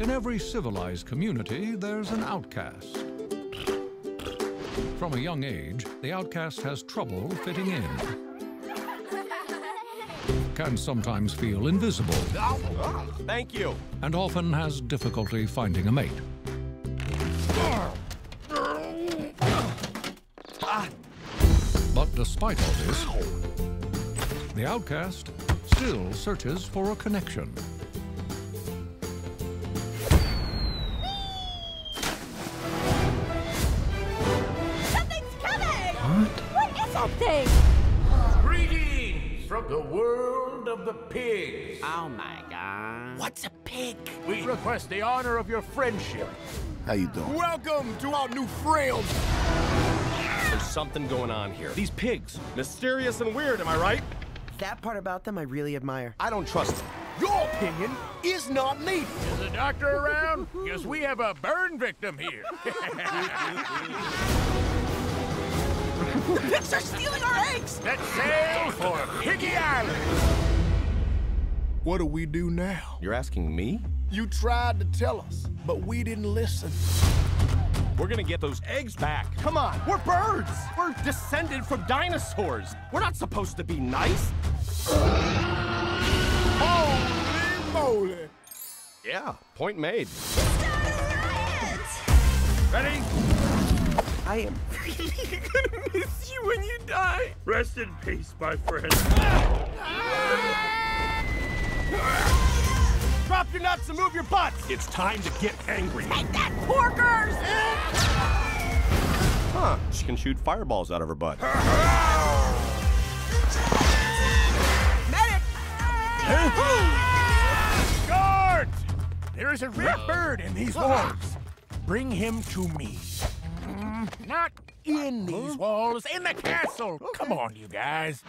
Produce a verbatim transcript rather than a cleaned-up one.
In every civilized community, there's an outcast. From a young age, the outcast has trouble fitting in. Can sometimes feel invisible. Thank you. And often has difficulty finding a mate. But despite all this, the outcast still searches for a connection. Something's coming! What? What is that thing? Greetings from the world of the pigs. Oh my God. What's a pig? We request the honor of your friendship. How you doing? Welcome to our new friends. There's something going on here. These pigs, mysterious and weird, am I right? That part about them I really admire. I don't trust them. Your opinion is not needed. Is the doctor around? Because we have a burn victim here. The pigs are stealing our eggs! Let's sail for Piggy Island! What do we do now? You're asking me? You tried to tell us, but we didn't listen. We're gonna get those eggs back. Come on, we're birds. We're descended from dinosaurs. We're not supposed to be nice. Holy moly. Yeah, point made. It's not a riot. Ready? I am really gonna miss you when you die. Rest in peace, my friend. Drop your nuts and move your butts. It's time to get angry. Take that, porkers! Huh, she can shoot fireballs out of her butt. Medic! Guard! There is a red bird in these walls. Bring him to me. Mm, not in these walls, in the castle. Come on, you guys.